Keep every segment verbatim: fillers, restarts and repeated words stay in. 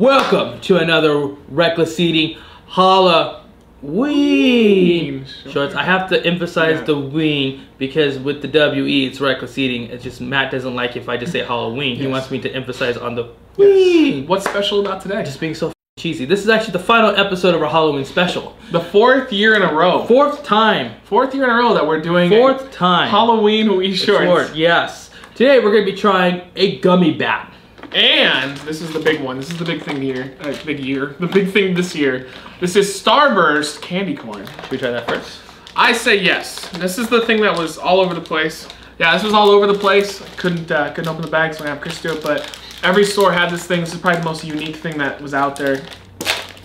Welcome to another Reckless Eating Halloween shorts. I have to emphasize yeah. the ween, because with the W E it's Reckless Eating. It's just Matt doesn't like if I just say Halloween. Yes. He wants me to emphasize on the ween. Yes. What's special about today? Just being so cheesy. This is actually the final episode of our Halloween special. The fourth year in a row. Fourth time. Fourth year in a row that we're doing Fourth time. Halloween wee shorts. Short, yes. Today we're going to be trying a gummy bat. And this is the big one. This is the big thing here. Uh, big year. The big thing this year. This is Starburst candy corn. Should we try that first? I say yes. This is the thing that was all over the place. Yeah, this was all over the place. I couldn't uh, couldn't open the bags when I have Chris do it, but every store had this thing. This is probably the most unique thing that was out there.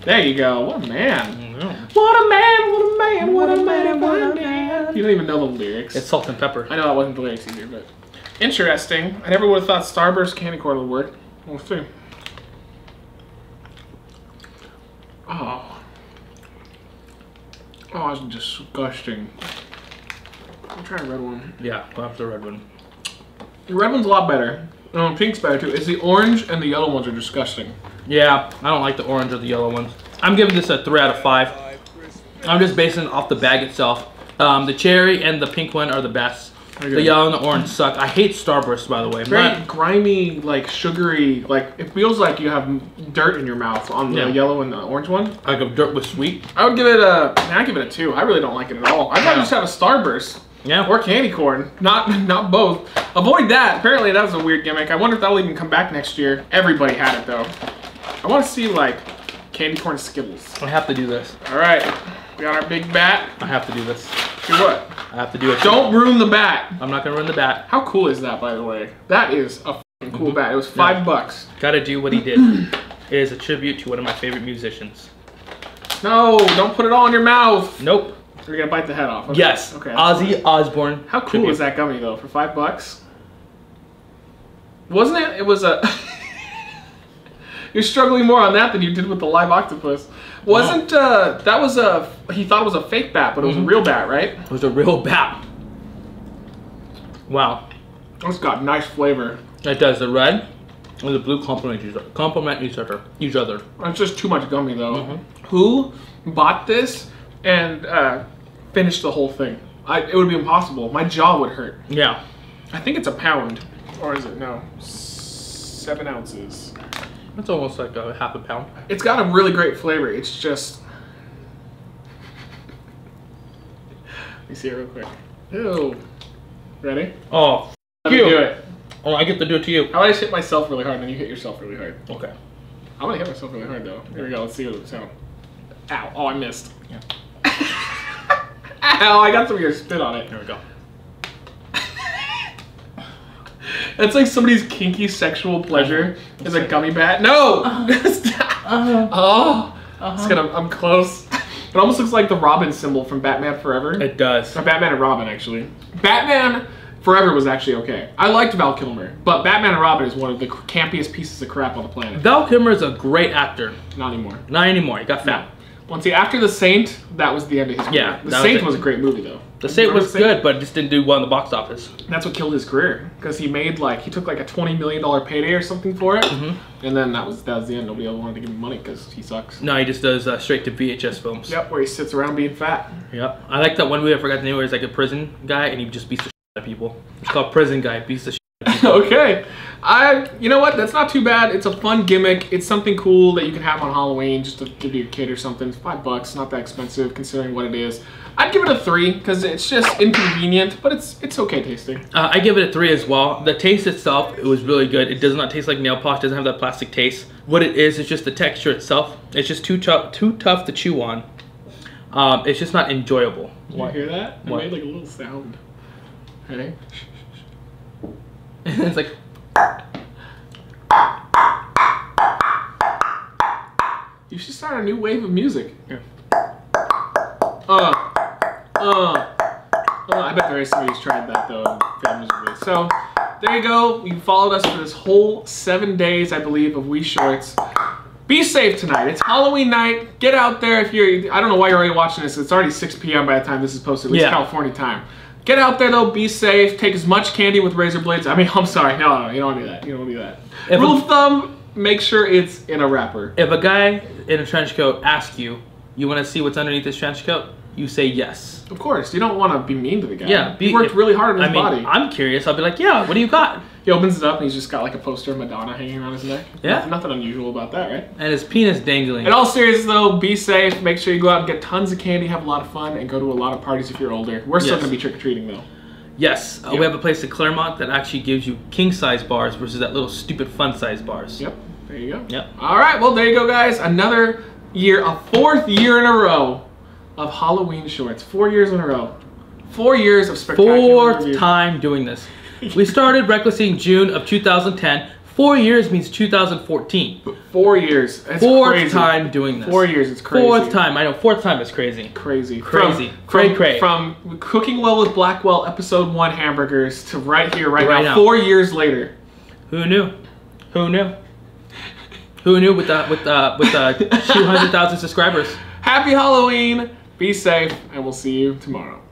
There you go. What a man. Mm-hmm. What a man. What a man. What a man. What a man. You don't even know the lyrics. It's salt and pepper. I know that wasn't the lyrics either, but. Interesting. I never would have thought Starburst candy corn would work. We'll see. Oh. Oh, that's disgusting. I'm trying a red one. Yeah, we'll have the red one. The red one's a lot better. No, um, pink's better too. It's the orange and the yellow ones are disgusting. Yeah, I don't like the orange or the yellow ones. I'm giving this a three out of five. I'm just basing it off the bag itself. Um, the cherry and the pink one are the best. The yellow and the orange suck. I hate Starburst, by the way. Very but grimy, like sugary, like it feels like you have dirt in your mouth on the yeah. yellow and the orange one. Like a dirt with sweet. I would give it a. I give it a two. I really don't like it at all. I'd rather yeah. just have a Starburst. Yeah. Or candy corn. Not, not both. Avoid that. Apparently, that was a weird gimmick. I wonder if that'll even come back next year. Everybody had it though. I want to see like candy corn Skittles. I have to do this. All right. We got our big bat. I have to do this. Do what? I have to do it. Don't ruin the bat. I'm not gonna ruin the bat. How cool is that, by the way? That is a fucking cool mm-hmm. bat. It was five yeah. bucks. Gotta do what he did. It is a tribute to one of my favorite musicians. No, don't put it all in your mouth. Nope. You're gonna bite the head off. Okay. Yes. Okay. Ozzy Osbourne. How cool tribute. Is that gummy though? For five bucks. Wasn't it? It was a. You're struggling more on that than you did with the live octopus. Wasn't uh that was a he thought it was a fake bat, but it was mm-hmm. a real bat, right? It was a real bat. Wow, it's got nice flavor. It does. The red and the blue complement each other. Complement each other. Each other. It's just too much gummy though. Mm-hmm. Who bought this and uh, finished the whole thing? I, it would be impossible. My jaw would hurt. Yeah, I think it's a pound, or is it no? Seven ounces. It's almost like a half a pound. It's got a really great flavor. It's just. Let me see it real quick. Ew. Ready? Oh, let you. Me do it. Oh, I get to do it to you. How about I just hit myself really hard and you hit yourself really hard? Okay. I'm gonna hit myself really hard though. Here we go. Let's see what it sounds. Ow. Oh, I missed. Yeah. Ow, I got some weird spit on it. Here we go. That's like somebody's kinky sexual pleasure is a gummy bat. No! Uh, Stop. Uh, oh, uh, it's gonna, I'm close. It almost looks like the Robin symbol from Batman Forever. It does. Or Batman and Robin, actually. Batman Forever was actually okay. I liked Val Kilmer, but Batman and Robin is one of the campiest pieces of crap on the planet. Val Kilmer is a great actor. Not anymore. Not anymore. He got fat. No. Well, see, after The Saint, that was the end of his career. Yeah, The Saint was, was a great movie, though. The Saint was good, but it just didn't do well in the box office. That's what killed his career, because he made like he took like a twenty million dollar payday or something for it, mm-hmm. and then that was that was the end. Nobody ever wanted to give him money because he sucks. No, he just does uh, straight to V H S films. Yep, where he sits around being fat. Yep, I like that one movie. I forgot the name. Where he's like a prison guy and he just beats the shit out of people. It's called Prison Guy Beats the Shit Out of People. Okay, I you know what? That's not too bad. It's a fun gimmick. It's something cool that you can have on Halloween just to give to your kid or something. It's five bucks, not that expensive considering what it is. I'd give it a three because it's just inconvenient, but it's it's okay tasting. Uh, I give it a three as well. The taste itself, it was really good. It does not taste like nail polish. Doesn't have that plastic taste. What it is is just the texture itself. It's just too tough, too tough to chew on. Um, it's just not enjoyable. Did you hear that? What? It made like a little sound. Ready? It's like. You should start a new wave of music. Yeah. Uh. Uh, well, I bet there is somebody who's tried that though and failed miserably. So there you go. You followed us for this whole seven days, I believe, of wee shorts. Be safe tonight. It's Halloween night. Get out there if you're. I don't know why you're already watching this. It's already six P M by the time this is posted. At least yeah. California time. Get out there though. Be safe. Take as much candy with razor blades. I mean, I'm sorry. No, no, you don't do that. You don't do that. If Rule of thumb. make sure it's in a wrapper. If a guy in a trench coat asks you, you want to see what's underneath this trench coat? You say yes. Of course. You don't want to be mean to the guy. Yeah. Be, he worked if, really hard on his I mean, body. I'm curious. I'll be like, yeah, what do you got? He opens it up and he's just got like a poster of Madonna hanging around his neck. Yeah. Nothing, nothing unusual about that, right? And his penis dangling. In all seriousness though, be safe. Make sure you go out and get tons of candy, have a lot of fun, and go to a lot of parties if you're older. We're still yes. going to be trick-or-treating though. Yes. Yep. Uh, we have a place in Claremont that actually gives you king-size bars versus that little stupid fun-size bars. Yep. There you go. Yep. All right. Well, there you go, guys. Another year, a fourth year in a row of Halloween shorts. Four years in a row. Four years of spectacular Fourth review. time doing this. We started Reckless Eating June of two thousand ten. Four years means two thousand fourteen. Four years. It's Fourth crazy. time doing this. Four years, it's crazy. Fourth time, I know. Fourth time is crazy. Crazy. Crazy. From, cray, from, cray. From Cooking Well with Blackwell, episode one hamburgers, to right here, right, right now, now. Four years later. Who knew? Who knew? Who knew with the, with the, with the two hundred thousand subscribers? Happy Halloween. Be safe, and we'll see you tomorrow.